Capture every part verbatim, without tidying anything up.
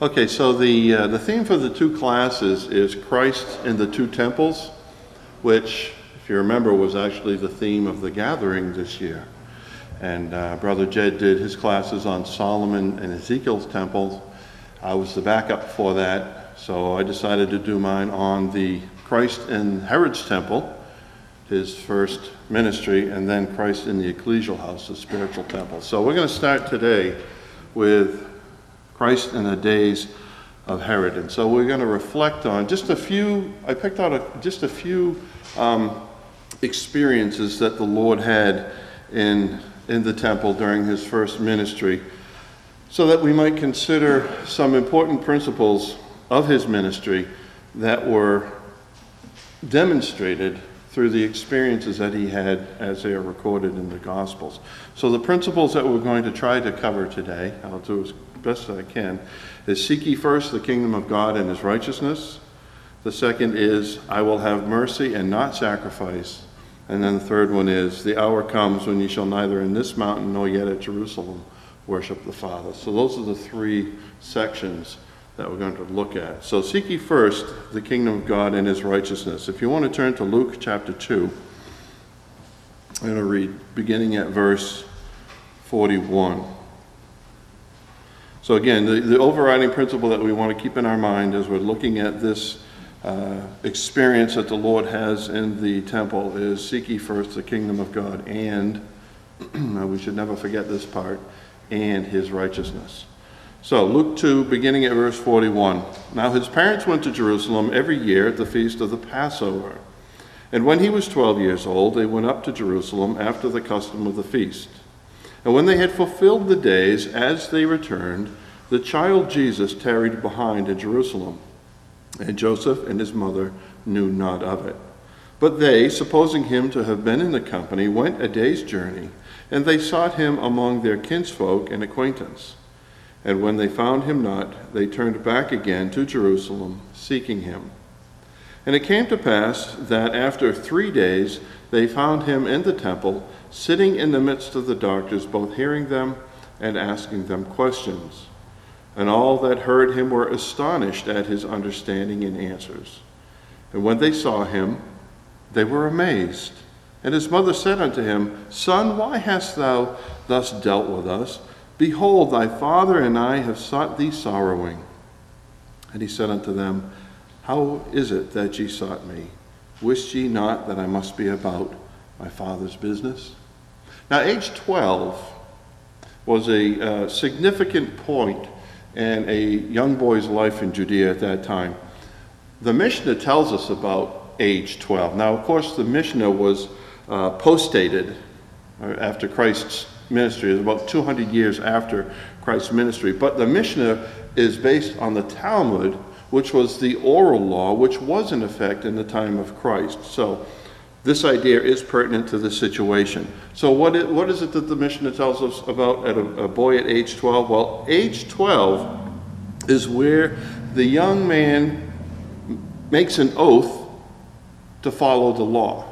Okay, so the, uh, the theme for the two classes is Christ in the two temples, which, if you remember, was actually the theme of the gathering this year. And uh, Brother Jed did his classes on Solomon and Ezekiel's temples. I was the backup for that, so I decided to do mine on the Christ in Herod's temple, his first ministry, and then Christ in the ecclesial house, the spiritual temple. So we're going to start today with Christ in the days of Herod. And so we're going to reflect on just a few, I picked out a, just a few um, experiences that the Lord had in, in the temple during his first ministry, so that we might consider some important principles of his ministry that were demonstrated through the experiences that he had as they are recorded in the Gospels. So the principles that we're going to try to cover today, I'll do as best I can, is seek ye first the kingdom of God and his righteousness. The second is, I will have mercy and not sacrifice. And then the third one is, the hour comes when ye shall neither in this mountain nor yet at Jerusalem worship the Father. So those are the three sections that we're going to look at. So seek ye first the kingdom of God and his righteousness. If you want to turn to Luke chapter two, I'm going to read beginning at verse forty-one. So again, the, the overriding principle that we want to keep in our mind as we're looking at this uh, experience that the Lord has in the temple is seek ye first the kingdom of God and, we should never forget this part, and his righteousness. So, Luke two, beginning at verse forty-one. Now his parents went to Jerusalem every year at the feast of the Passover. And when he was twelve years old, they went up to Jerusalem after the custom of the feast. And when they had fulfilled the days, as they returned, the child Jesus tarried behind in Jerusalem. And Joseph and his mother knew not of it. But they, supposing him to have been in the company, went a day's journey, and they sought him among their kinsfolk and acquaintance. And when they found him not, they turned back again to Jerusalem, seeking him. And it came to pass that after three days they found him in the temple, sitting in the midst of the doctors, both hearing them and asking them questions. And all that heard him were astonished at his understanding and answers. And when they saw him, they were amazed. And his mother said unto him, Son, why hast thou thus dealt with us? Behold, thy father and I have sought thee sorrowing. And he said unto them, How is it that ye sought me? Wist ye not that I must be about my father's business? Now, age twelve was a uh, significant point in a young boy's life in Judea at that time. The Mishnah tells us about age twelve. Now, of course, the Mishnah was uh, postdated after Christ's ministry. Is about two hundred years after Christ's ministry. But the Mishnah is based on the Talmud, which was the oral law, which was in effect in the time of Christ. So this idea is pertinent to this situation. So what is, what is it that the Mishnah tells us about at a, a boy at age twelve? Well, age twelve is where the young man makes an oath to follow the law.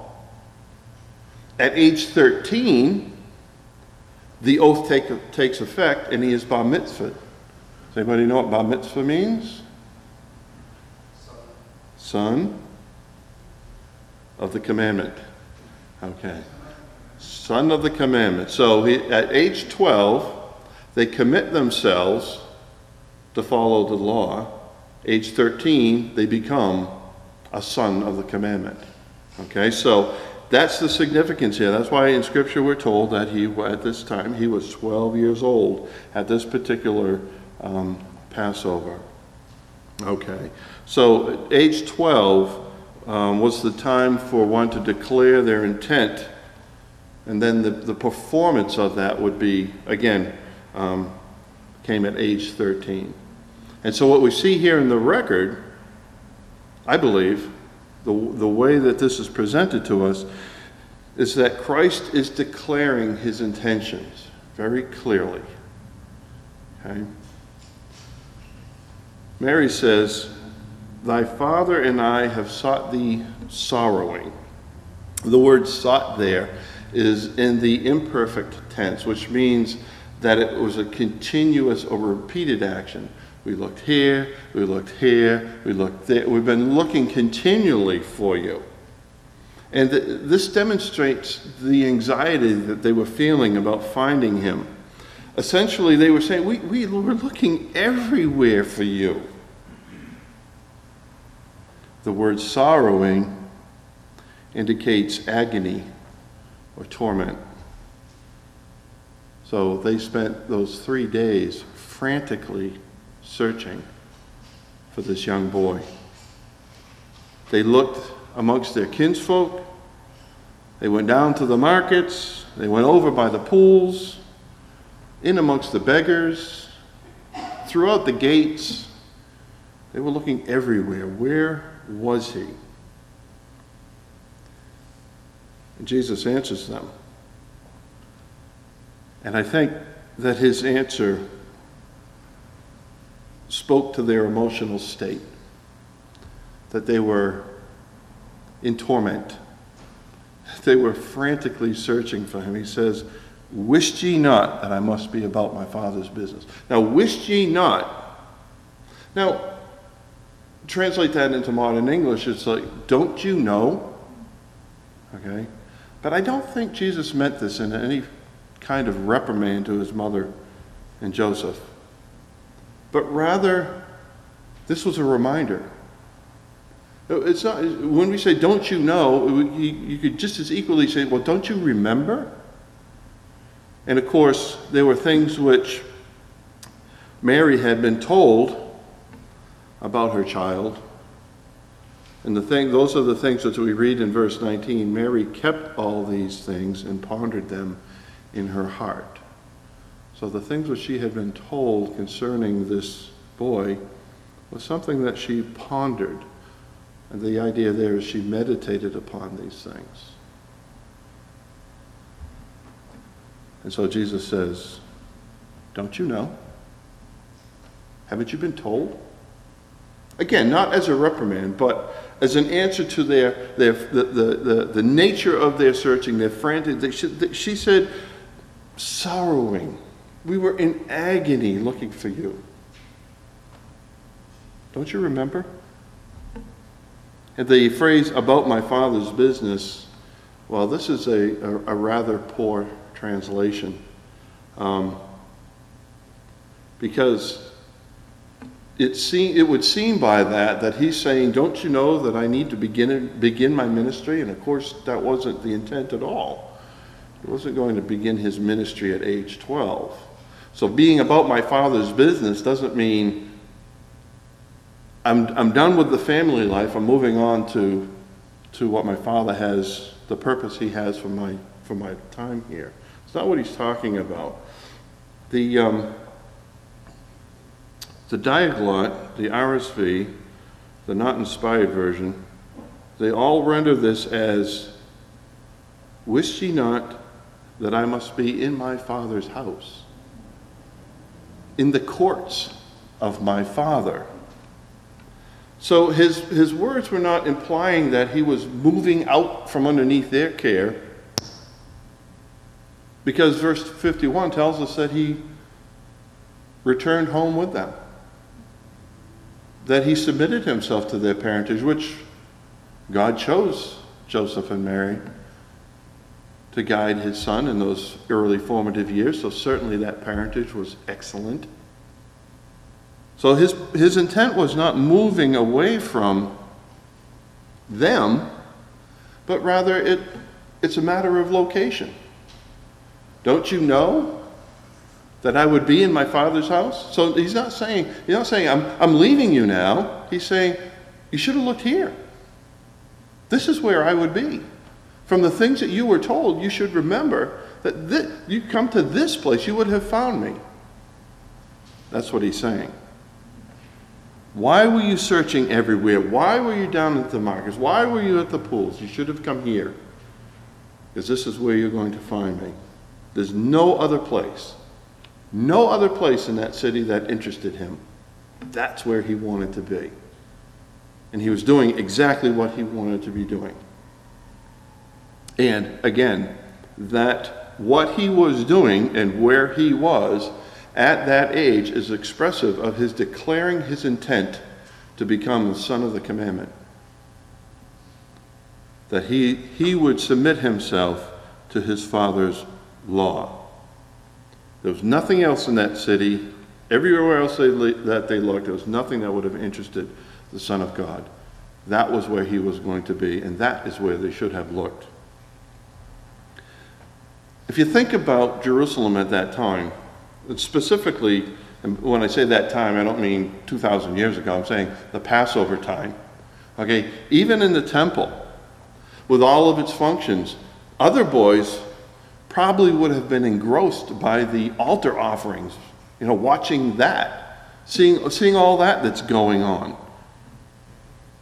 At age thirteen, the oath take, takes effect, and he is bar mitzvah. Does anybody know what bar mitzvah means? Son of the commandment. Okay. Son of the commandment. So he, at age twelve, they commit themselves to follow the law. Age thirteen, they become a son of the commandment. Okay, so that's the significance here. That's why in Scripture we're told that he, at this time, he was twelve years old at this particular um, Passover. Okay, so age twelve um, was the time for one to declare their intent, and then the, the performance of that would be, again, um, came at age thirteen. And so what we see here in the record, I believe, The, the way that this is presented to us is that Christ is declaring his intentions very clearly. Okay? Mary says, Thy father and I have sought thee sorrowing. The word sought there is in the imperfect tense, which means that it was a continuous or repeated action. We looked here, we looked here, we looked there. We've been looking continually for you. And th this demonstrates the anxiety that they were feeling about finding him. Essentially, they were saying, we, we were looking everywhere for you. The word sorrowing indicates agony or torment. So they spent those three days frantically searching for this young boy. They looked amongst their kinsfolk. They went down to the markets. They went over by the pools, in amongst the beggars, throughout the gates. They were looking everywhere. Where was he? And Jesus answers them. And I think that his answer spoke to their emotional state, that they were in torment. They were frantically searching for him. He says, "Wist ye not that I must be about my Father's business?" Now, "wist ye not." Now, translate that into modern English. It's like, "Don't you know?" Okay? But I don't think Jesus meant this in any kind of reprimand to his mother and Joseph. But rather, this was a reminder. It's not, when we say, "Don't you know," you, you could just as equally say, "Well, don't you remember?" And of course, there were things which Mary had been told about her child. And the thing, those are the things that we read in verse nineteen. Mary kept all these things and pondered them in her heart. So the things which she had been told concerning this boy was something that she pondered. And the idea there is she meditated upon these things. And so Jesus says, "Don't you know? Haven't you been told?" Again, not as a reprimand, but as an answer to their, their the, the, the, the nature of their searching, their frantic. They, she, they, she said, "Sorrowing. We were in agony looking for you. Don't you remember?" And the phrase "about my Father's business," well, this is a, a, a rather poor translation, um, because it, seem, it would seem by that that he's saying, "Don't you know that I need to begin, begin my ministry?" And of course, that wasn't the intent at all. He wasn't going to begin his ministry at age twelve. So being about my Father's business doesn't mean I'm, I'm done with the family life. I'm moving on to, to what my Father has, the purpose he has for my, for my time here. It's not what he's talking about. The, um, the Diaglott, the R S V, the not inspired version, they all render this as, "Wist ye not that I must be in my Father's house, in the courts of my Father?" So his, his words were not implying that he was moving out from underneath their care, because verse fifty-one tells us that he returned home with them, that he submitted himself to their parentage, which God chose Joseph and Mary to guide his son in those early formative years, so certainly that parentage was excellent. So his, his intent was not moving away from them, but rather it, it's a matter of location. "Don't you know that I would be in my Father's house?" So he's not saying, he's not saying I'm, I'm leaving you now. He's saying, "You should have looked here. This is where I would be. From the things that you were told, you should remember that this, you come to this place, you would have found me." That's what he's saying. Why were you searching everywhere? Why were you down at the markets? Why were you at the pools? You should have come here, because this is where you're going to find me. There's no other place, no other place in that city that interested him. That's where he wanted to be. And he was doing exactly what he wanted to be doing. And again, that what he was doing and where he was at that age is expressive of his declaring his intent to become the son of the commandment. That he, he would submit himself to his father's law. There was nothing else in that city, everywhere else they, that they looked, there was nothing that would have interested the Son of God. That was where he was going to be, and that is where they should have looked. If you think about Jerusalem at that time, specifically, and when I say that time, I don't mean two thousand years ago, I'm saying the Passover time. Okay, even in the temple, with all of its functions, other boys probably would have been engrossed by the altar offerings, you know, watching that, seeing, seeing all that that's going on.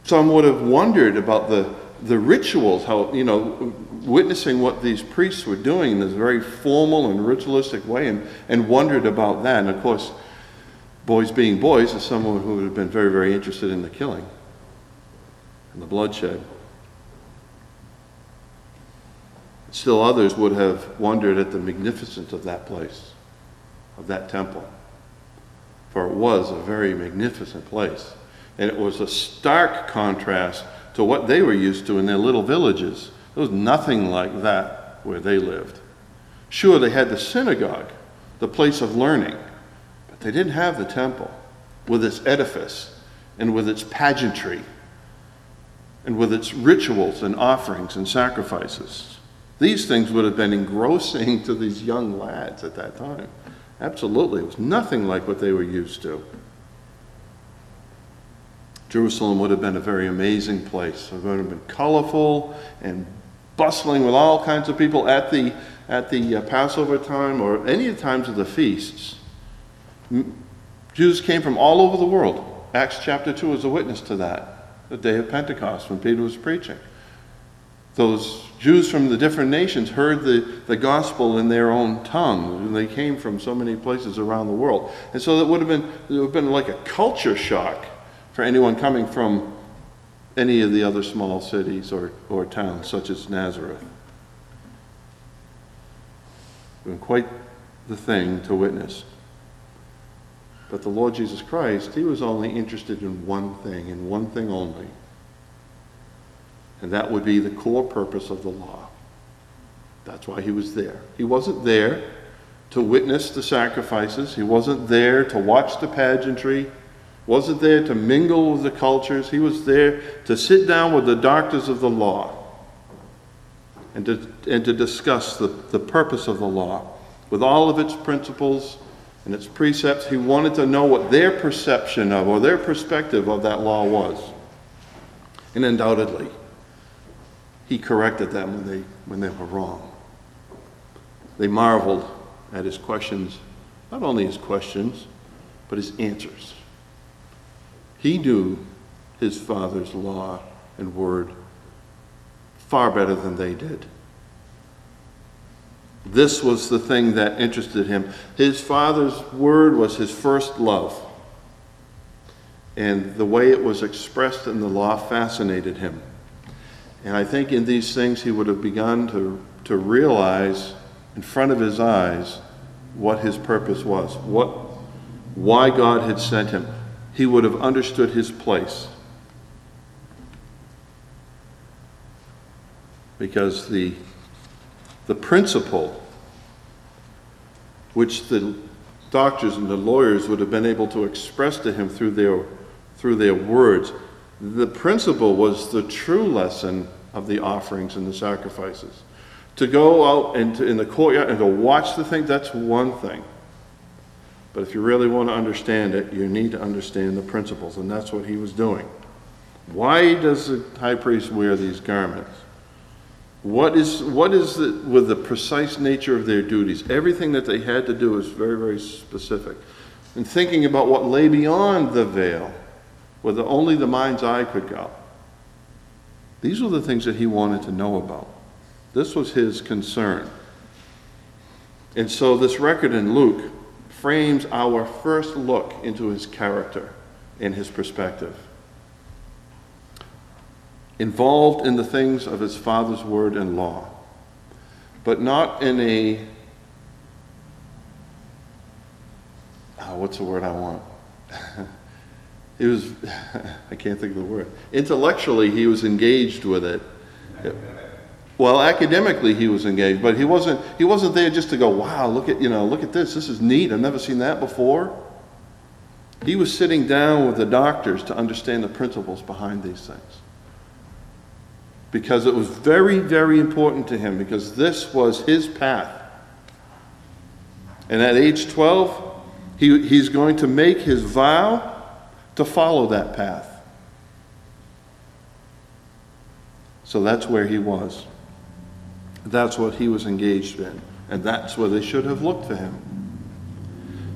Some would have wondered about the, the rituals, how, you know, witnessing what these priests were doing in this very formal and ritualistic way, and, and wondered about that. And of course, boys being boys, is someone who would have been very, very interested in the killing and the bloodshed. Still others would have wondered at the magnificence of that place, of that temple. For it was a very magnificent place. And it was a stark contrast to what they were used to in their little villages. There was nothing like that where they lived. Sure, they had the synagogue, the place of learning, but they didn't have the temple with its edifice and with its pageantry and with its rituals and offerings and sacrifices. These things would have been engrossing to these young lads at that time. Absolutely. It was nothing like what they were used to. Jerusalem would have been a very amazing place. It would have been colorful and bustling with all kinds of people at the, at the uh, Passover time or any of the times of the feasts. Jews came from all over the world. Acts chapter two is a witness to that. The day of Pentecost when Peter was preaching. Those Jews from the different nations heard the, the gospel in their own tongue. They came from so many places around the world. And so that would have been, it would have been like a culture shock for anyone coming from any of the other small cities or, or towns, such as Nazareth. It was quite the thing to witness. But the Lord Jesus Christ, he was only interested in one thing, and one thing only. And that would be the core purpose of the law. That's why he was there. He wasn't there to witness the sacrifices. He wasn't there to watch the pageantry. Wasn't there to mingle with the cultures. He was there to sit down with the doctors of the law and to, and to discuss the, the purpose of the law with all of its principles and its precepts. He wanted to know what their perception of or their perspective of that law was. And undoubtedly, he corrected them when they, when they were wrong. They marveled at his questions, not only his questions, but his answers. He knew his Father's law and word far better than they did. This was the thing that interested him. His Father's word was his first love. And the way it was expressed in the law fascinated him. And I think in these things he would have begun to, to realize in front of his eyes what his purpose was, what, why God had sent him. He would have understood his place. Because the, the principle which the doctors and the lawyers would have been able to express to him through their, through their words, the principle was the true lesson of the offerings and the sacrifices. To go out into, in the courtyard and to watch the thing, that's one thing. But if you really want to understand it, you need to understand the principles, and that's what he was doing. Why does the high priest wear these garments? What is, what is the, with the precise nature of their duties? Everything that they had to do is very, very specific. And thinking about what lay beyond the veil, where the, only the mind's eye could go. These were the things that he wanted to know about. This was his concern. And so this record in Luke frames our first look into his character and his perspective. Involved in the things of his Father's word and law, but not in a oh, what's the word I want? He was, I can't think of the word. Intellectually, he was engaged with it. it. Well, academically, he was engaged, but he wasn't. He wasn't there just to go, "Wow, look at you know, look at this. This is neat. I've never seen that before." He was sitting down with the doctors to understand the principles behind these things, because it was very, very important to him, because this was his path. And at age twelve, he, he's going to make his vow to follow that path. So that's where he was. That's what he was engaged in, and that's where they should have looked for him.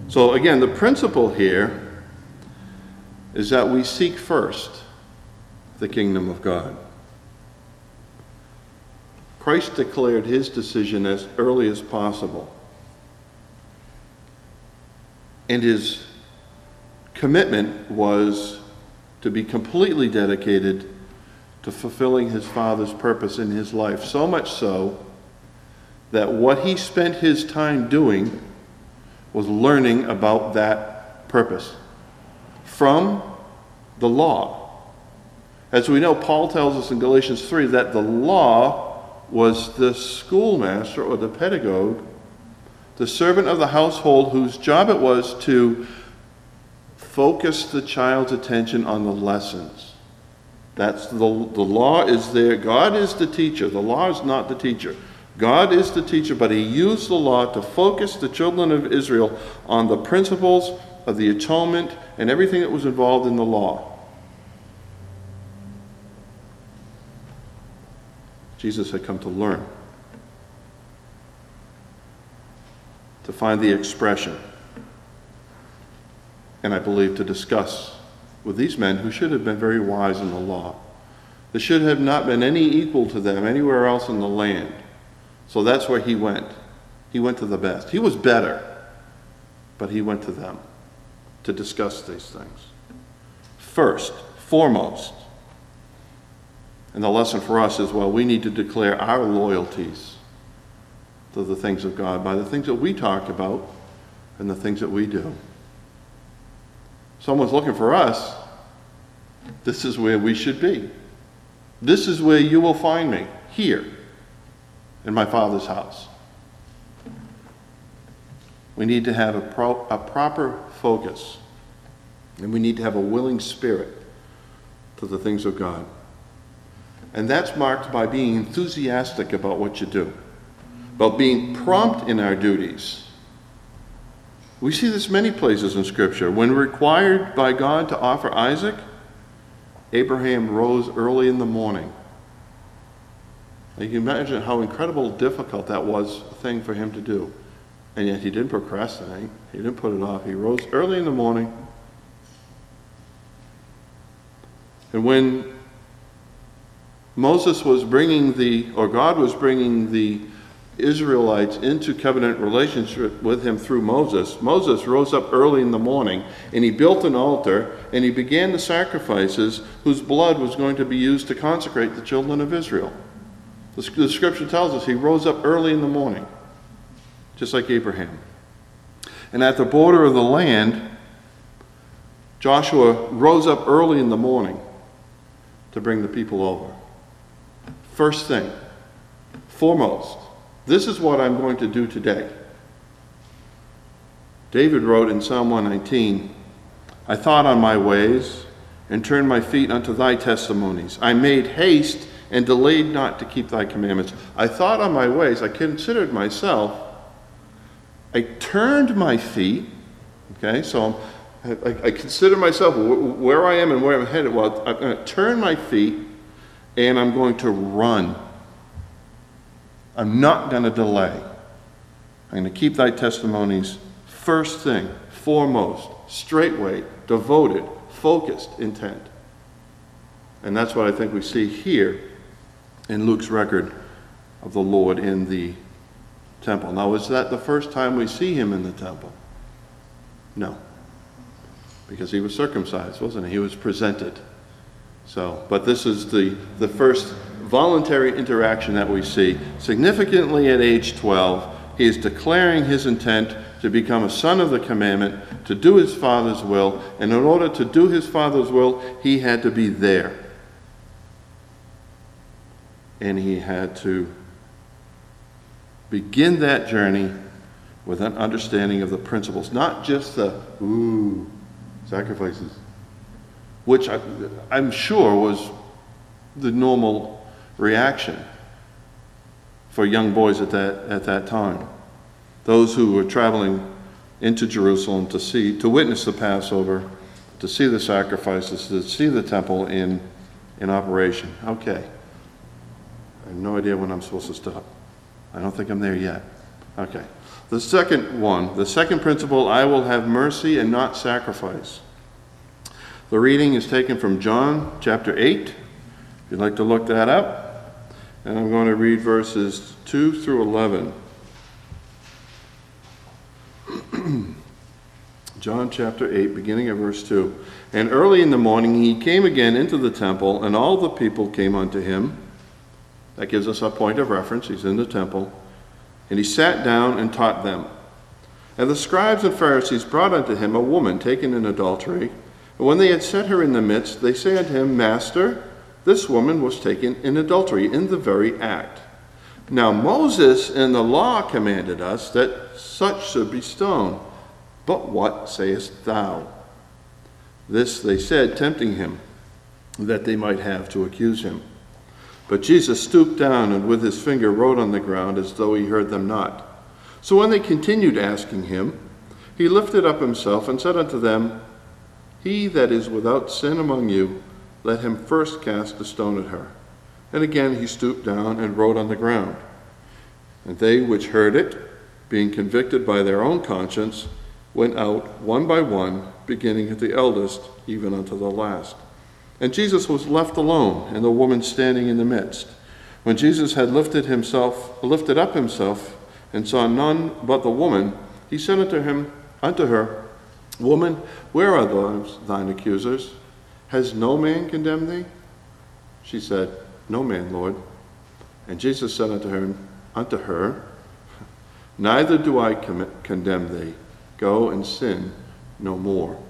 So again, the principle here is that we seek first the kingdom of God. Christ declared his decision as early as possible, and his commitment was to be completely dedicated to fulfilling his Father's purpose in his life, so much so that what he spent his time doing was learning about that purpose from the law. As we know, Paul tells us in Galatians three that the law was the schoolmaster or the pedagogue, the servant of the household, whose job it was to focus the child's attention on the lessons. That's the, the law is there. God is the teacher. The law is not the teacher. God is the teacher, but he used the law to focus the children of Israel on the principles of the atonement and everything that was involved in the law. Jesus had come to learn, to find the expression, and I believe to discuss with these men who should have been very wise in the law. There should have not been any equal to them anywhere else in the land. So that's where he went. He went to the best. He was better, but he went to them to discuss these things. First, foremost, and the lesson for us is, well, we need to declare our loyalties to the things of God by the things that we talk about and the things that we do. Someone's looking for us. This is where we should be. This is where you will find me, here in my Father's house. We need to have a, pro a proper focus, and we need to have a willing spirit to the things of God. And that's marked by being enthusiastic about what you do, about being prompt in our duties. We see this many places in Scripture. When required by God to offer Isaac, Abraham rose early in the morning. Now you can imagine how incredible difficult that was a thing for him to do. And yet he didn't procrastinate. He didn't put it off. He rose early in the morning. And when Moses was bringing the, or God was bringing the Israelites into covenant relationship with him through Moses, Moses rose up early in the morning, and he built an altar, and he began the sacrifices whose blood was going to be used to consecrate the children of Israel. The Scripture tells us he rose up early in the morning, just like Abraham. And at the border of the land, Joshua rose up early in the morning to bring the people over. First thing, foremost, this is what I'm going to do today. David wrote in Psalm one nineteen, I thought on my ways and turned my feet unto thy testimonies. I made haste and delayed not to keep thy commandments. I thought on my ways. I considered myself. I turned my feet. Okay, so I, I, I consider myself where I am and where I'm headed. Well, I'm going to turn my feet, and I'm going to run. I'm not going to delay. I'm going to keep thy testimonies first thing, foremost, straightway, devoted, focused, intent. And that's what I think we see here in Luke's record of the Lord in the temple. Now, is that the first time we see him in the temple? No. Because he was circumcised, wasn't he? He was presented. So, but this is the, the first voluntary interaction that we see. Significantly at age twelve, he is declaring his intent to become a son of the commandment, to do his Father's will, and in order to do his Father's will, he had to be there. And he had to begin that journey with an understanding of the principles, not just the, ooh, sacrifices, which I, I'm sure was the normal reaction for young boys at that, at that time. Those who were traveling into Jerusalem to see, to witness the Passover, to see the sacrifices, to see the temple in, in operation. Okay. I have no idea when I'm supposed to stop. I don't think I'm there yet. Okay. The second one, the second principle, I will have mercy and not sacrifice. The reading is taken from John chapter eight. If you'd like to look that up. And I'm going to read verses two through eleven. John chapter eight, beginning at verse two. And early in the morning he came again into the temple, and all the people came unto him. That gives us a point of reference. He's in the temple. And he sat down and taught them. And the scribes and Pharisees brought unto him a woman taken in adultery. And when they had set her in the midst, they said unto him, Master, this woman was taken in adultery, in the very act. Now Moses in the law commanded us that such should be stoned. But what sayest thou? This they said, tempting him, that they might have to accuse him. But Jesus stooped down and with his finger wrote on the ground as though he heard them not. So when they continued asking him, he lifted up himself and said unto them, He that is without sin among you, let him first cast a stone at her. And again he stooped down and wrote on the ground. And they which heard it, being convicted by their own conscience, went out one by one, beginning at the eldest, even unto the last. And Jesus was left alone, and the woman standing in the midst. When Jesus had lifted himself, lifted up himself, and saw none but the woman, he said unto him, unto her, Woman, where are those thine accusers? Has no man condemned thee? She said, No man, Lord. And Jesus said unto her, unto her, Neither do I condemn thee. Go and sin no more.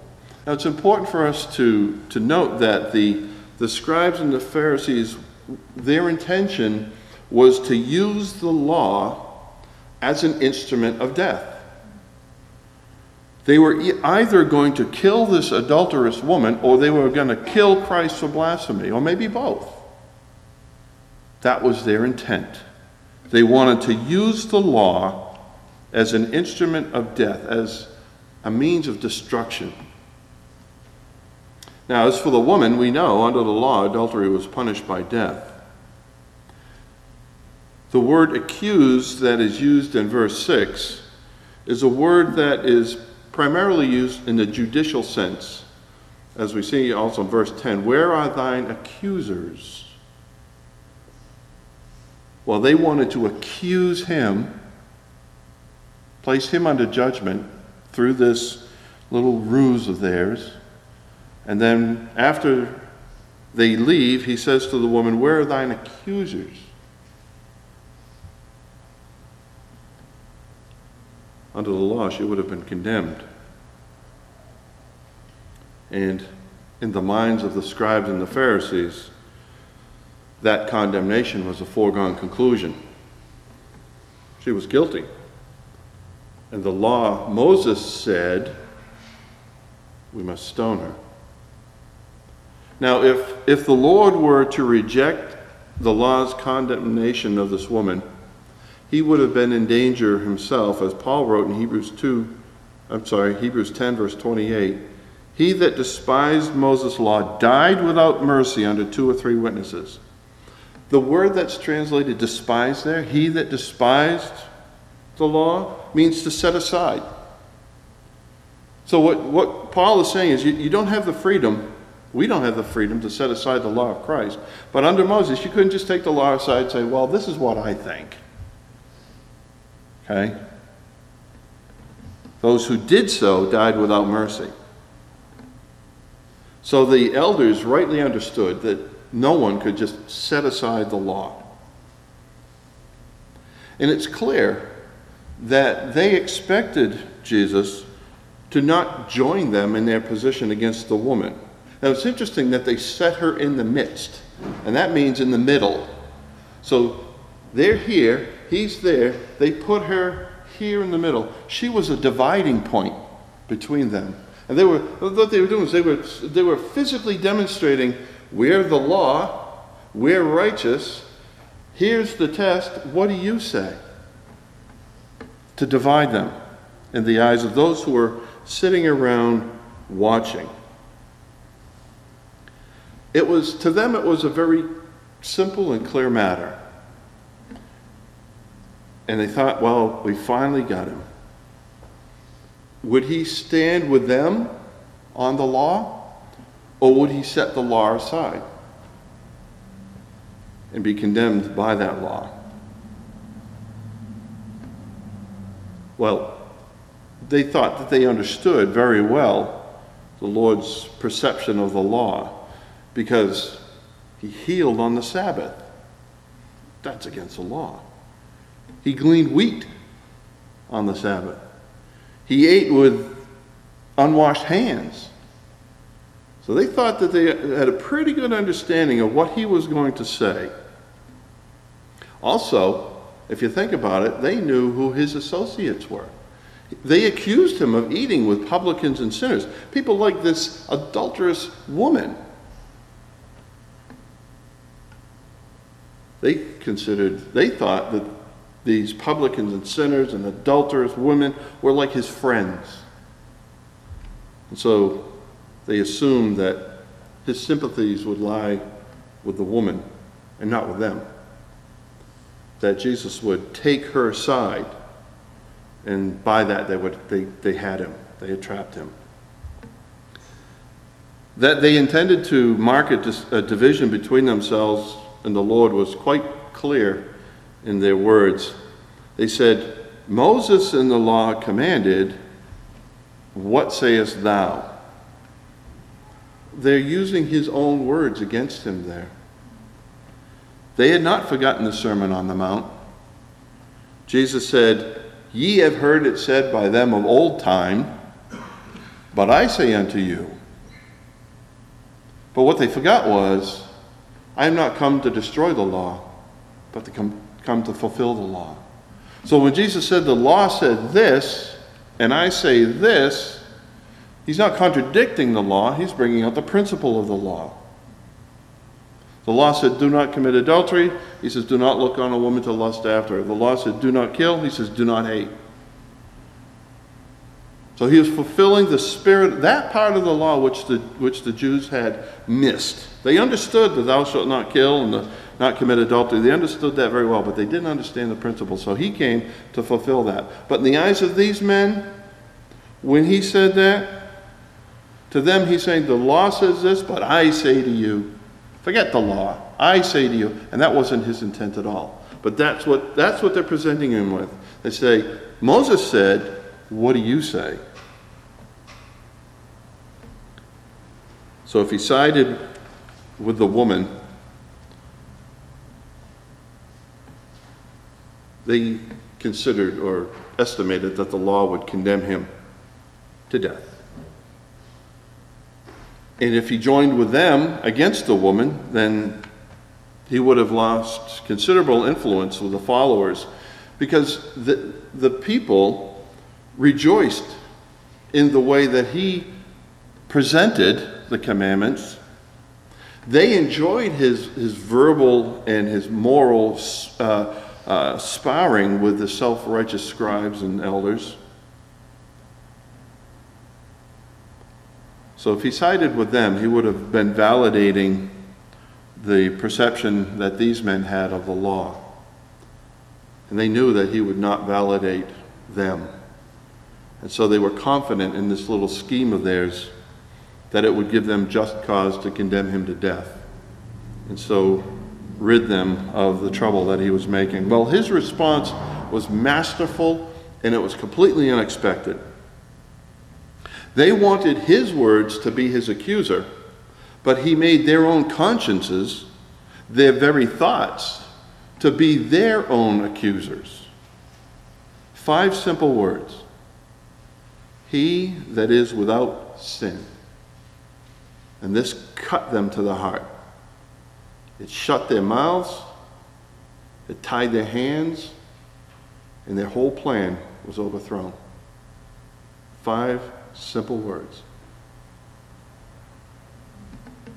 Now it's important for us to, to note that the, the scribes and the Pharisees, their intention was to use the law as an instrument of death. They were either going to kill this adulterous woman, or they were going to kill Christ for blasphemy, or maybe both. That was their intent. They wanted to use the law as an instrument of death, as a means of destruction. Now, as for the woman, we know under the law adultery was punished by death. The word accused that is used in verse six is a word that is primarily used in the judicial sense, as we see also in verse ten. Where are thine accusers? Well, they wanted to accuse him, place him under judgment through this little ruse of theirs. And then after they leave, he says to the woman, Where are thine accusers? Under the law, she would have been condemned. And in the minds of the scribes and the Pharisees, that condemnation was a foregone conclusion. She was guilty. And the law, Moses said, we must stone her. Now, if, if the Lord were to reject the law's condemnation of this woman, he would have been in danger himself, as Paul wrote in Hebrews two, I'm sorry, Hebrews ten, verse twenty-eight. He that despised Moses' law died without mercy under two or three witnesses. The word that's translated despise there, he that despised the law, means to set aside. So what, what Paul is saying is you, you don't have the freedom, we don't have the freedom to set aside the law of Christ. But under Moses, you couldn't just take the law aside and say, well, this is what I think. Okay. Those who did so died without mercy. So the elders rightly understood that no one could just set aside the law. And it's clear that they expected Jesus to not join them in their position against the woman. Now, it's interesting that they set her in the midst, and that means in the middle. So they're here, he's there, they put her here in the middle. She was a dividing point between them. And they were, what they were doing is they were, they were physically demonstrating, we're the law, we're righteous, here's the test, what do you say? To divide them in the eyes of those who were sitting around watching. It was, to them, it was a very simple and clear matter. And they thought, well, we finally got him. Would he stand with them on the law, or would he set the law aside and be condemned by that law? Well, they thought that they understood very well the Lord's perception of the law, because he healed on the Sabbath. That's against the law. He gleaned wheat on the Sabbath. He ate with unwashed hands. So they thought that they had a pretty good understanding of what he was going to say. Also, if you think about it, they knew who his associates were. They accused him of eating with publicans and sinners, people like this adulterous woman. They considered, they thought that these publicans and sinners and adulterous women were like his friends. And so they assumed that his sympathies would lie with the woman and not with them. That Jesus would take her side, and by that they would they, they had him, they had trapped him. That they intended to mark a, dis, a division between themselves and the Lord was quite clear in their words. They said, Moses in the law commanded, what sayest thou? They're using his own words against him there. They had not forgotten the Sermon on the Mount. Jesus said, ye have heard it said by them of old time, but I say unto you. But what they forgot was, I am not come to destroy the law, but to come, come to fulfill the law. So when Jesus said the law said this, and I say this, he's not contradicting the law, he's bringing out the principle of the law. The law said, do not commit adultery. He says, do not look on a woman to lust after her. The law said, do not kill. He says, do not hate. So he was fulfilling the spirit, that part of the law which the, which the Jews had missed. They understood that thou shalt not kill and the, not commit adultery. They understood that very well, but they didn't understand the principle. So he came to fulfill that. But in the eyes of these men, when he said that, to them he's saying, the law says this, but I say to you. Forget the law. I say to you. And that wasn't his intent at all. But that's what, that's what they're presenting him with. They say, Moses said, what do you say? So if he sided with the woman, they considered or estimated that the law would condemn him to death. And if he joined with them against the woman, then he would have lost considerable influence with the followers, because the, the people rejoiced in the way that he presented the commandments. They enjoyed his, his verbal and his moral uh, uh, sparring with the self-righteous scribes and elders. So if he sided with them, he would have been validating the perception that these men had of the law. And they knew that he would not validate them. And so they were confident in this little scheme of theirs that it would give them just cause to condemn him to death. And so rid them of the trouble that he was making. Well, his response was masterful, and it was completely unexpected. They wanted his words to be his accuser, but he made their own consciences, their very thoughts, to be their own accusers. Five simple words. He that is without sin. And this cut them to the heart. It shut their mouths, it tied their hands, and their whole plan was overthrown. Five simple words.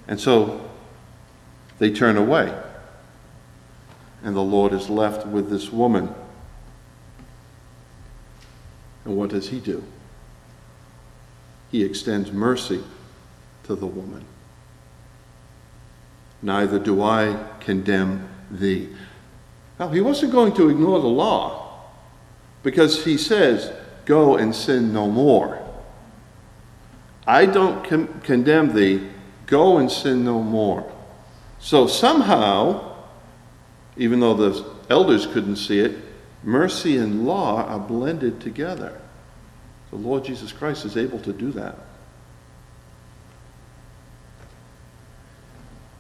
And so they turn away, and the Lord is left with this woman. And what does he do? He extends mercy to the woman. Neither do I condemn thee. Now, he wasn't going to ignore the law, because he says, go and sin no more. I don't con- condemn thee. Go and sin no more. So somehow, even though the elders couldn't see it, mercy and law are blended together. The Lord Jesus Christ is able to do that.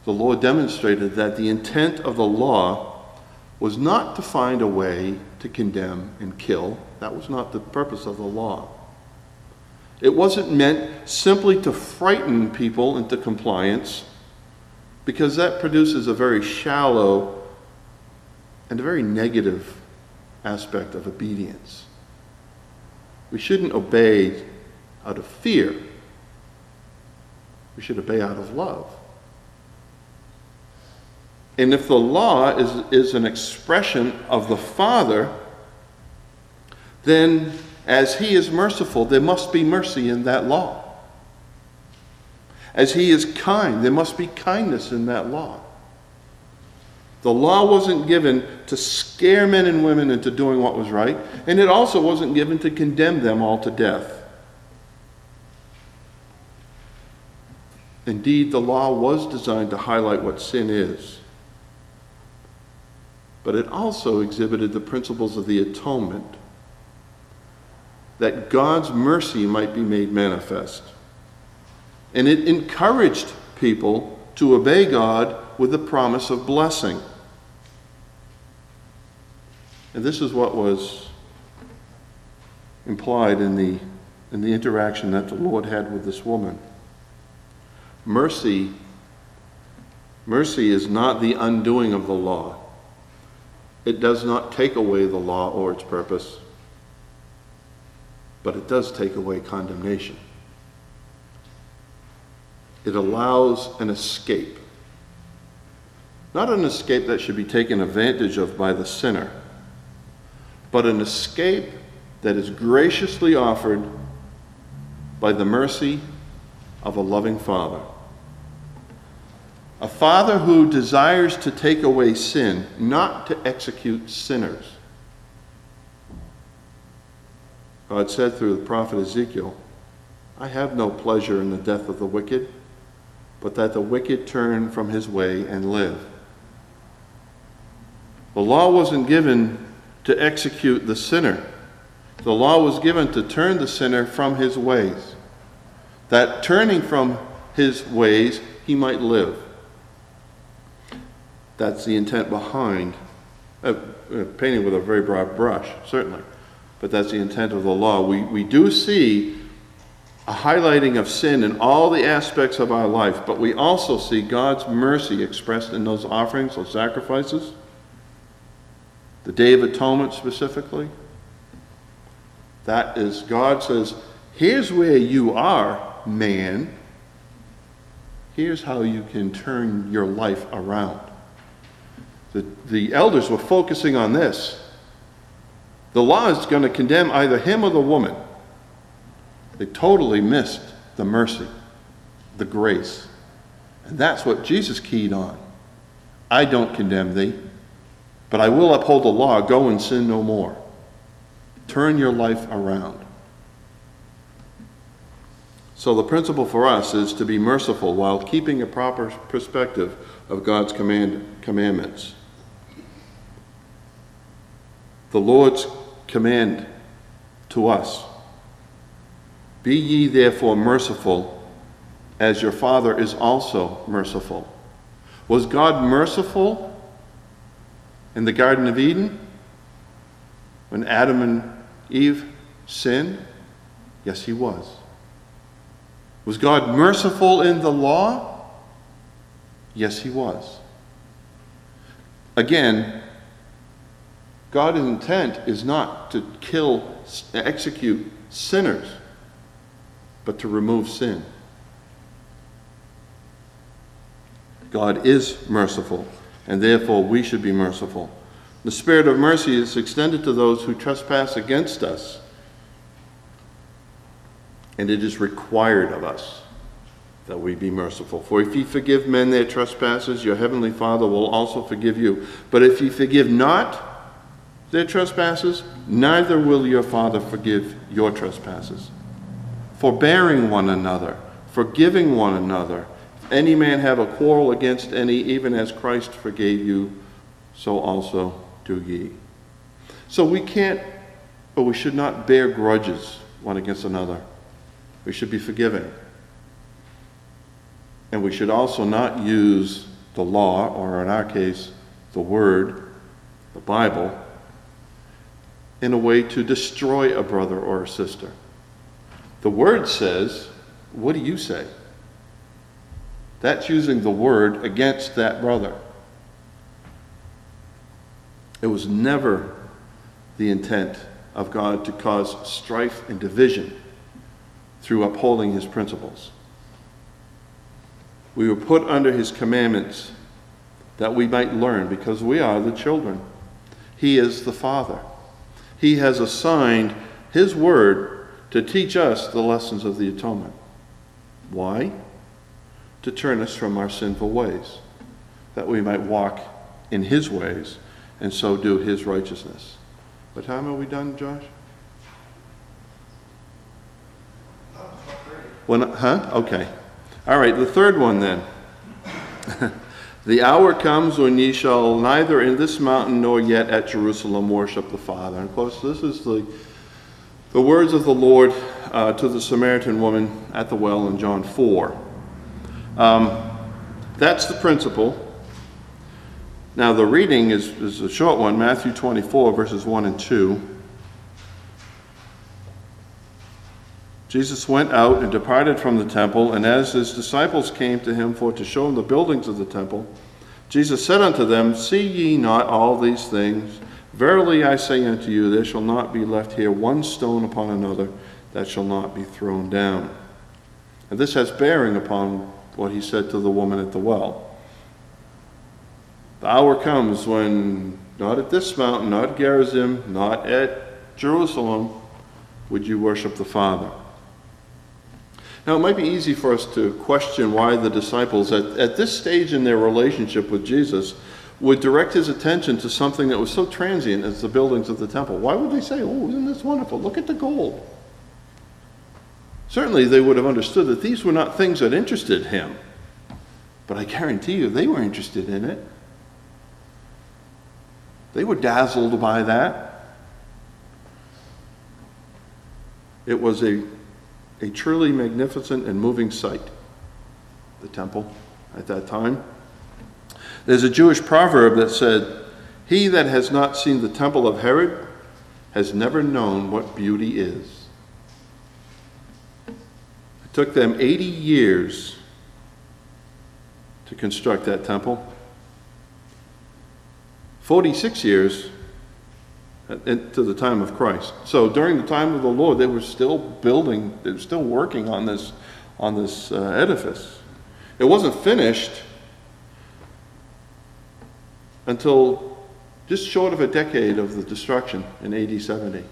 The Lord demonstrated that the intent of the law was not to find a way to condemn and kill. That was not the purpose of the law. It wasn't meant simply to frighten people into compliance, because that produces a very shallow and a very negative aspect of obedience. We shouldn't obey out of fear. We should obey out of love. And if the law is, is an expression of the Father, then as he is merciful, there must be mercy in that law. As he is kind, there must be kindness in that law. The law wasn't given to scare men and women into doing what was right, and it also wasn't given to condemn them all to death. Indeed, the law was designed to highlight what sin is. But it also exhibited the principles of the atonement, that God's mercy might be made manifest. And it encouraged people to obey God with the promise of blessing. And this is what was implied in the, in the interaction that the Lord had with this woman. Mercy, mercy is not the undoing of the law. It does not take away the law or its purpose, but it does take away condemnation. It allows an escape. Not an escape that should be taken advantage of by the sinner, but an escape that is graciously offered by the mercy of a loving Father. A Father who desires to take away sin, not to execute sinners. God said through the prophet Ezekiel, I have no pleasure in the death of the wicked, but that the wicked turn from his way and live. The law wasn't given to execute the sinner. The law was given to turn the sinner from his ways, that turning from his ways he might live. That's the intent behind, uh, uh, painting with a very broad brush, certainly, but that's the intent of the law. We, we do see a highlighting of sin in all the aspects of our life, but we also see God's mercy expressed in those offerings, those sacrifices, the Day of Atonement specifically. That is, God says, here's where you are, man. Here's how you can turn your life around. The, the elders were focusing on this. The law is going to condemn either him or the woman. They totally missed the mercy, the grace. And that's what Jesus keyed on. I don't condemn thee, but I will uphold the law. Go and sin no more. Turn your life around. So the principle for us is to be merciful while keeping a proper perspective of God's command, commandments. The Lord's command to us, be ye therefore merciful as your Father is also merciful. Was God merciful in the Garden of Eden when Adam and Eve sin? Yes, he was. Was God merciful in the law? Yes, he was. Again, God's intent is not to kill, execute sinners, but to remove sin. God is merciful, and therefore we should be merciful. The Spirit of mercy is extended to those who trespass against us, and it is required of us that we be merciful. For if ye forgive men their trespasses, your heavenly Father will also forgive you. But if ye forgive not their trespasses, neither will your Father forgive your trespasses. Forbearing one another, forgiving one another, if any man have a quarrel against any, even as Christ forgave you, so also do ye. So we can't, or we should not bear grudges one against another. We should be forgiving. And we should also not use the law, or in our case, the Word, the Bible, in a way to destroy a brother or a sister. The Word says, what do you say? That's using the Word against that brother. It was never the intent of God to cause strife and division through upholding his principles. We were put under his commandments that we might learn, because we are the children. He is the Father. He has assigned his word to teach us the lessons of the atonement. Why? To turn us from our sinful ways, that we might walk in his ways and so do his righteousness. What time are we done, Josh? When, huh? Okay. All right, the third one then. The hour comes when ye shall neither in this mountain nor yet at Jerusalem worship the Father. And of course, this is the, the words of the Lord uh, to the Samaritan woman at the well in John four. Um, that's the principle. Now the reading is, is a short one, Matthew twenty-four, verses one and two. Jesus went out and departed from the temple, and as his disciples came to him for to show him the buildings of the temple, Jesus said unto them, see ye not all these things? Verily I say unto you, there shall not be left here one stone upon another that shall not be thrown down. And this has bearing upon what he said to the woman at the well. The hour comes when, not at this mountain, not at Gerizim, not at Jerusalem, would you worship the Father. Now, it might be easy for us to question why the disciples, at, at this stage in their relationship with Jesus, would direct his attention to something that was so transient as the buildings of the temple. Why would they say, oh, isn't this wonderful? Look at the gold. Certainly, they would have understood that these were not things that interested him. But I guarantee you, they were interested in it. They were dazzled by that. It was a A truly magnificent and moving sight, the temple at that time. There's a Jewish proverb that said, he that has not seen the temple of Herod has never known what beauty is. It took them eighty years to construct that temple. forty-six years to the time of Christ. So during the time of the Lord, they were still building, they were still working on this, on this uh, edifice. It wasn't finished until just short of a decade of the destruction in A D seventy.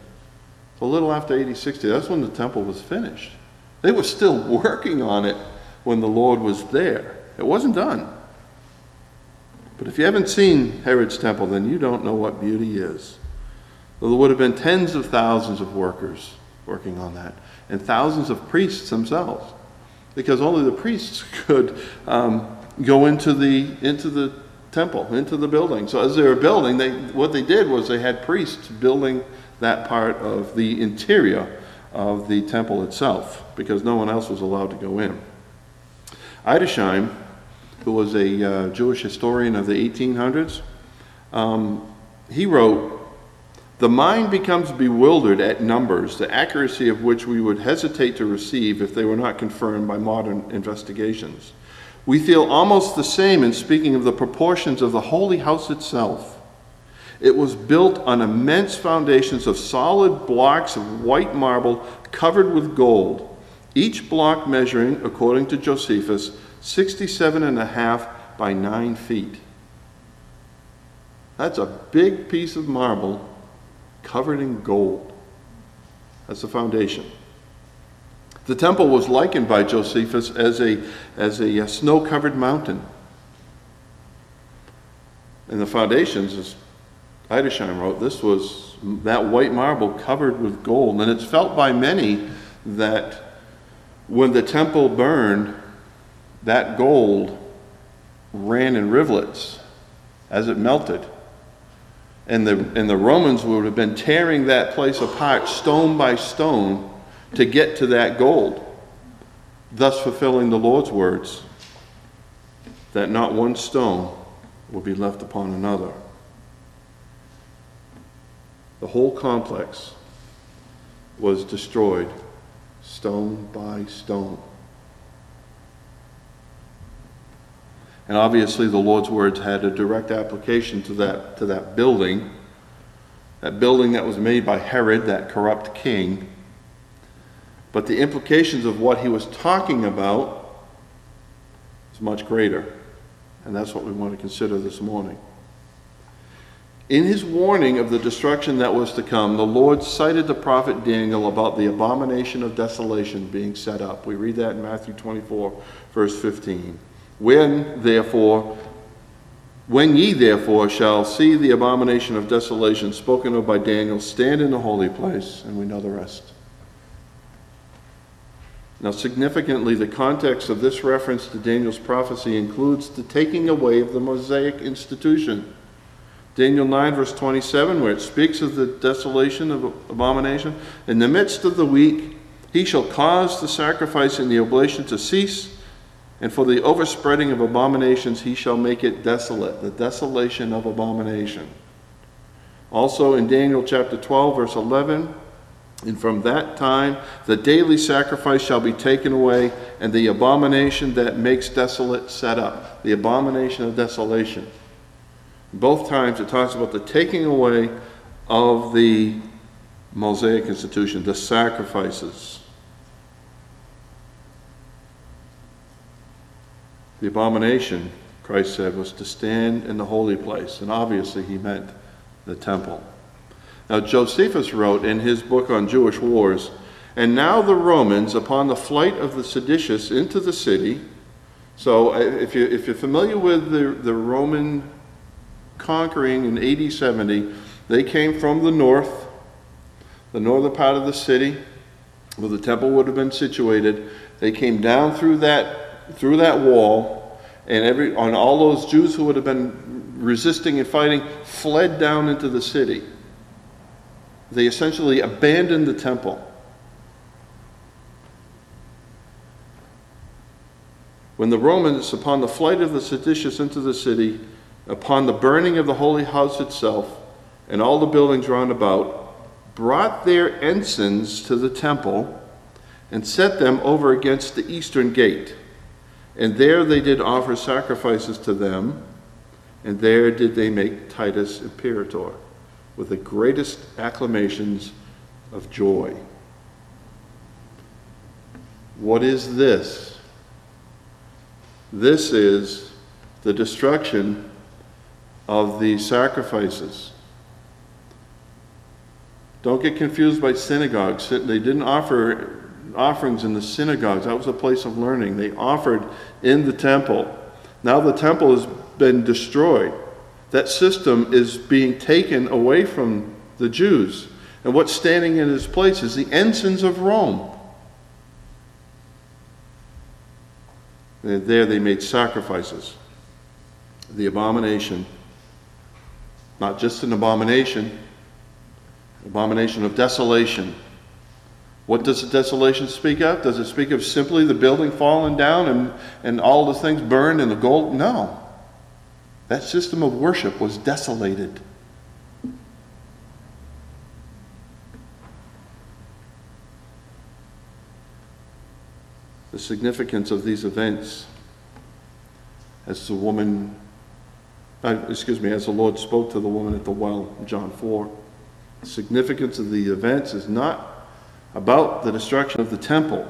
So a little after A D sixty, that's when the temple was finished. They were still working on it when the Lord was there. It wasn't done. But if you haven't seen Herod's temple, then you don't know what beauty is. There would have been tens of thousands of workers working on that, and thousands of priests themselves, because only the priests could um, go into the into the temple, into the building. So as they were building, they what they did was they had priests building that part of the interior of the temple itself, because no one else was allowed to go in. Edersheim, who was a uh, Jewish historian of the eighteen hundreds, um, he wrote The mind becomes bewildered at numbers, the accuracy of which we would hesitate to receive if they were not confirmed by modern investigations. We feel almost the same in speaking of the proportions of the holy house itself. It was built on immense foundations of solid blocks of white marble covered with gold, each block measuring, according to Josephus, sixty-seven and a half by nine feet. That's a big piece of marble covered in gold. That's the foundation. The temple was likened by Josephus as a, as a snow-covered mountain. And the foundations, as Edersheim wrote, this was that white marble covered with gold. And it's felt by many that when the temple burned, that gold ran in rivulets as it melted. And the, and the Romans would have been tearing that place apart stone by stone to get to that gold, thus fulfilling the Lord's words, that not one stone will be left upon another. The whole complex was destroyed stone by stone. And obviously the Lord's words had a direct application to that, to that building, that building that was made by Herod, that corrupt king. But the implications of what he was talking about is much greater. And that's what we want to consider this morning. In his warning of the destruction that was to come, the Lord cited the prophet Daniel about the abomination of desolation being set up. We read that in Matthew twenty-four, verse fifteen. When, therefore, when ye therefore shall see the abomination of desolation spoken of by Daniel, stand in the holy place, and we know the rest. Now, significantly, the context of this reference to Daniel's prophecy includes the taking away of the Mosaic institution. Daniel nine, verse twenty-seven, where it speaks of the desolation of abomination. In the midst of the week, he shall cause the sacrifice and the oblation to cease, and for the overspreading of abominations he shall make it desolate, the desolation of abomination. Also in Daniel chapter twelve, verse eleven, and from that time the daily sacrifice shall be taken away, and the abomination that makes desolate set up, the abomination of desolation. Both times it talks about the taking away of the Mosaic institution, the sacrifices. The abomination, Christ said, was to stand in the holy place. And obviously he meant the temple. Now Josephus wrote in his book on Jewish wars, and now the Romans, upon the flight of the seditious into the city. So if you're, if you're familiar with the, the Roman conquering in A D seventy, they came from the north, the northern part of the city, where the temple would have been situated. They came down through that through that wall, and every on all those Jews who would have been resisting and fighting fled down into the city. They essentially abandoned the temple. When the Romans, upon the flight of the seditious into the city, upon the burning of the holy house itself, and all the buildings round about, brought their ensigns to the temple and set them over against the eastern gate. And there they did offer sacrifices to them, and there did they make Titus imperator, with the greatest acclamations of joy. What is this? This is the destruction of the sacrifices. Don't get confused by synagogues. They didn't offer offerings in the synagogues. That was a place of learning. They offered in the temple. Now the temple has been destroyed. That system is being taken away from the Jews. And what's standing in its place is the ensigns of Rome. And there they made sacrifices. The abomination, not just an abomination, abomination of desolation. What does the desolation speak of? Does it speak of simply the building falling down and, and all the things burned and the gold? No. That system of worship was desolated. the significance of these events as the woman, uh, excuse me, as the Lord spoke to the woman at the well in John four. The significance of the events is not about the destruction of the temple.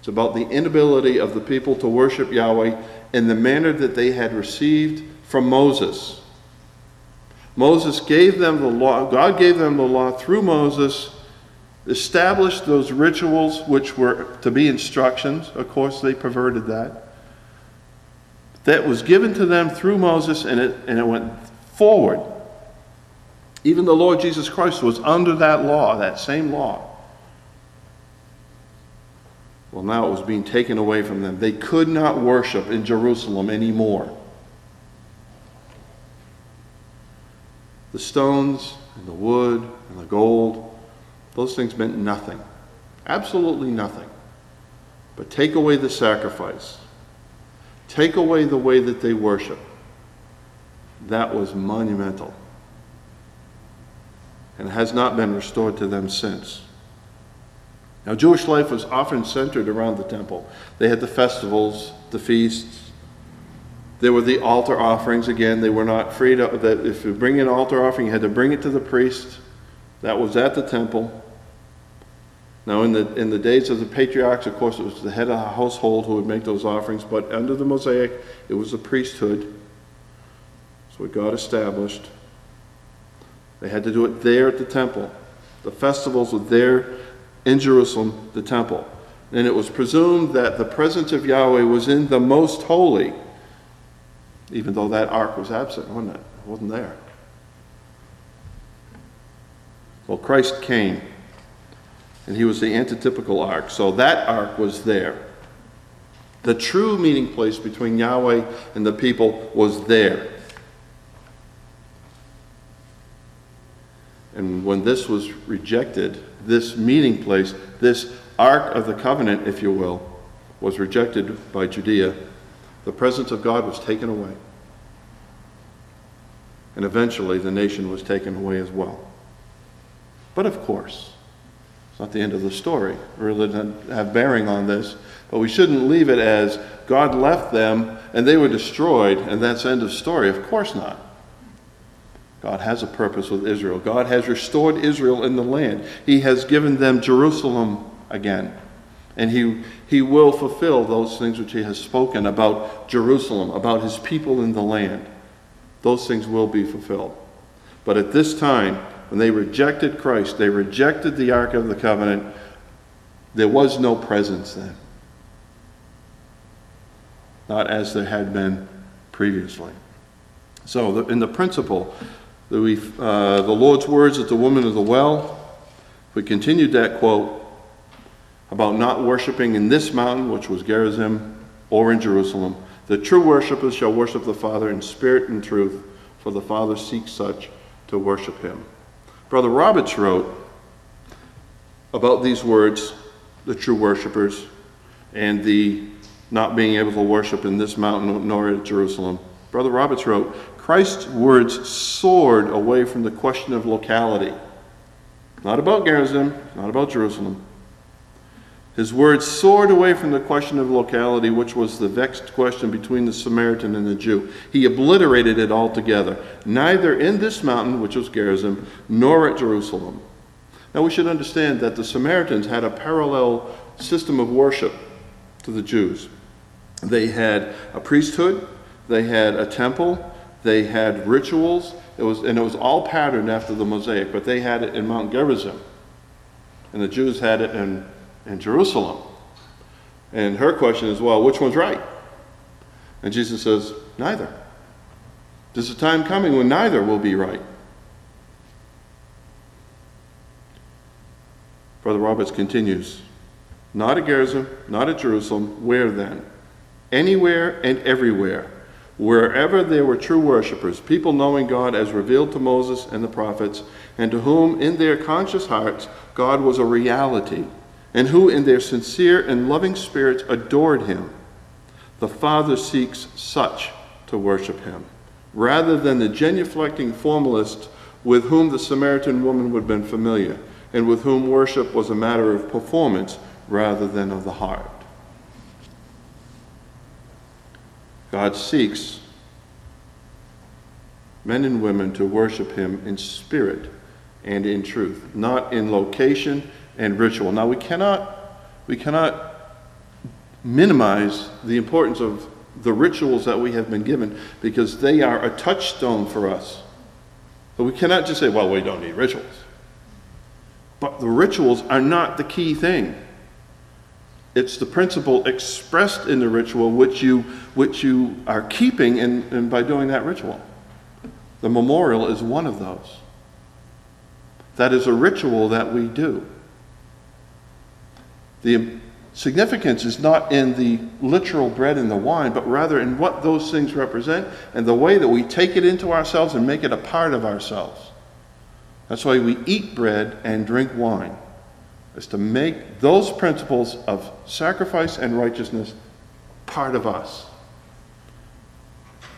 It's about the inability of the people to worship Yahweh in the manner that they had received from Moses. Moses gave them the law, God gave them the law through Moses, established those rituals which were to be instructions. Of course, they perverted that. That was given to them through Moses, and it, and it went forward. Even the Lord Jesus Christ was under that law, that same law. Well, now it was being taken away from them. They could not worship in Jerusalem anymore. The stones and the wood and the gold, those things meant nothing. Absolutely nothing. But take away the sacrifice. Take away the way that they worship. That was monumental. And has not been restored to them since. Now, Jewish life was often centered around the temple. They had the festivals, the feasts. There were the altar offerings. Again, they were not free to, that if you bring an altar offering, you had to bring it to the priest. That was at the temple. Now, in the, in the days of the patriarchs, of course, it was the head of the household who would make those offerings, but under the Mosaic, it was the priesthood. So it got established. They had to do it there at the temple. The festivals were there in Jerusalem, the temple. And it was presumed that the presence of Yahweh was in the most holy, even though that ark was absent, wasn't it? It wasn't there. Well, Christ came, and he was the antitypical ark, so that ark was there. The true meeting place between Yahweh and the people was there. And when this was rejected, this meeting place, this Ark of the Covenant, if you will, was rejected by Judea. The presence of God was taken away. And eventually the nation was taken away as well. But of course, it's not the end of the story. It really doesn't have bearing on this. But we shouldn't leave it as God left them and they were destroyed and that's the end of the story. Of course not. God has a purpose with Israel. God has restored Israel in the land. He has given them Jerusalem again. And he, he will fulfill those things which he has spoken about Jerusalem, about his people in the land. Those things will be fulfilled. But at this time, when they rejected Christ, they rejected the Ark of the Covenant, there was no presence then. Not as there had been previously. So the, in the principle, that we, uh, the Lord's words at the woman of the well, if we continued that quote about not worshiping in this mountain, which was Gerizim, or in Jerusalem, the true worshipers shall worship the Father in spirit and truth, for the Father seeks such to worship him. Brother Roberts wrote about these words, the true worshipers, and the not being able to worship in this mountain nor at Jerusalem. Brother Roberts wrote, Christ's words soared away from the question of locality. Not about Gerizim, not about Jerusalem. His words soared away from the question of locality, which was the vexed question between the Samaritan and the Jew. He obliterated it altogether, neither in this mountain, which was Gerizim, nor at Jerusalem. Now we should understand that the Samaritans had a parallel system of worship to the Jews. They had a priesthood, they had a temple, they had rituals, it was, and it was all patterned after the Mosaic, but they had it in Mount Gerizim. And the Jews had it in, in Jerusalem. And her question is, well, which one's right? And Jesus says, neither. There's a time coming when neither will be right. Brother Roberts continues, not at Gerizim, not at Jerusalem, where then? Anywhere and everywhere. Wherever there were true worshipers, people knowing God as revealed to Moses and the prophets, and to whom in their conscious hearts God was a reality, and who in their sincere and loving spirits adored him, the Father seeks such to worship him, rather than the genuflecting formalists with whom the Samaritan woman would have been familiar, and with whom worship was a matter of performance rather than of the heart. God seeks men and women to worship him in spirit and in truth, not in location and ritual. Now we cannot, we cannot minimize the importance of the rituals that we have been given, because they are a touchstone for us. But we cannot just say, well, we don't need rituals. But the rituals are not the key thing. It's the principle expressed in the ritual which you, which you are keeping, and, and by doing that ritual. The memorial is one of those. That is a ritual that we do. The significance is not in the literal bread and the wine, but rather in what those things represent and the way that we take it into ourselves and make it a part of ourselves. That's why we eat bread and drink wine, is to make those principles of sacrifice and righteousness part of us.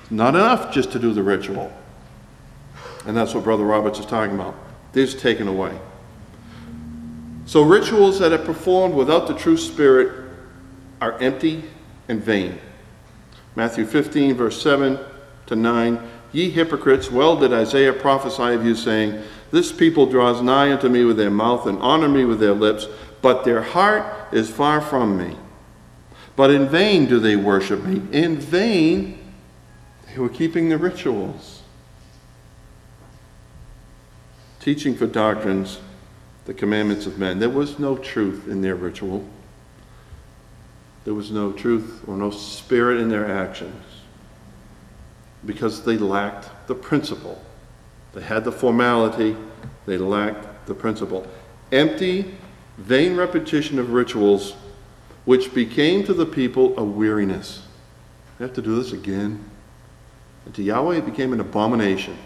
It's not enough just to do the ritual. And that's what Brother Roberts is talking about. These are taken away. So rituals that are performed without the true spirit are empty and vain. Matthew fifteen, verse seven to nine. Ye hypocrites, well did Isaiah prophesy of you, saying, this people draws nigh unto me with their mouth and honor me with their lips, but their heart is far from me. But in vain do they worship me. In vain they were keeping the rituals. Teaching for doctrines the commandments of men. There was no truth in their ritual. There was no truth or no spirit in their actions, because they lacked the principle. They had the formality, they lacked the principle. Empty, vain repetition of rituals, which became to the people a weariness. We have to do this again. And to Yahweh it became an abomination.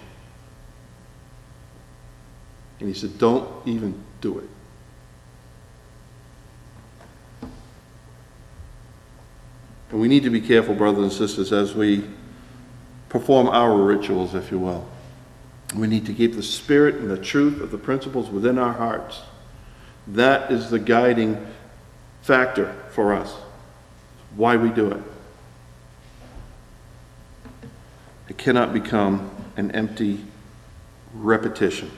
And he said, don't even do it. And we need to be careful, brothers and sisters, as we perform our rituals, if you will. We need to keep the spirit and the truth of the principles within our hearts. That is the guiding factor for us, why we do it. It cannot become an empty repetition.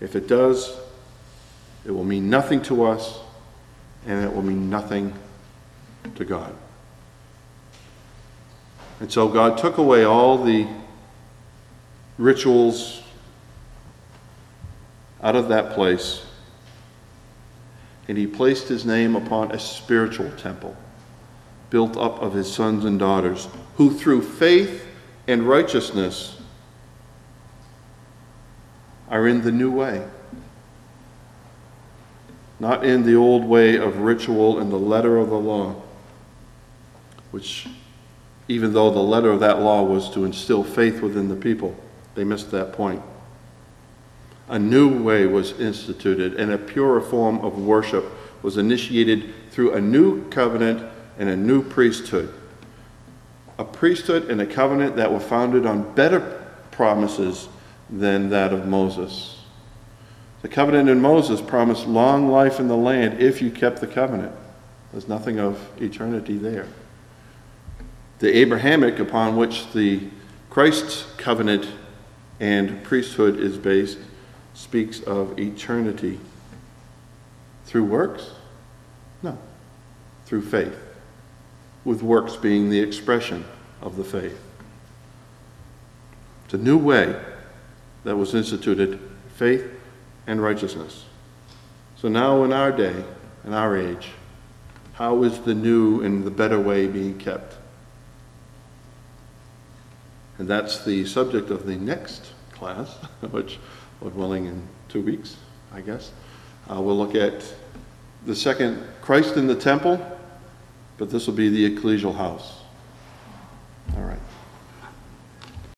If it does, it will mean nothing to us, and it will mean nothing to God. And so God took away all the rituals out of that place, and he placed his name upon a spiritual temple built up of his sons and daughters, who through faith and righteousness are in the new way, not in the old way of ritual and the letter of the law, which, even though the letter of that law was to instill faith within the people, they missed that point. A new way was instituted, and a purer form of worship was initiated through a new covenant and a new priesthood. A priesthood and a covenant that were founded on better promises than that of Moses. The covenant in Moses promised long life in the land if you kept the covenant. There's nothing of eternity there. The Abrahamic, upon which the Christ's covenant and priesthood is based, speaks of eternity. Through works? No. Through faith, with works being the expression of the faith. It's a new way that was instituted, faith and righteousness. So now in our day, in our age, how is the new and the better way being kept? And that's the subject of the next class, which, Lord willing, in two weeks, I guess, uh, we'll look at the second Christ in the temple, but this will be the ecclesial house.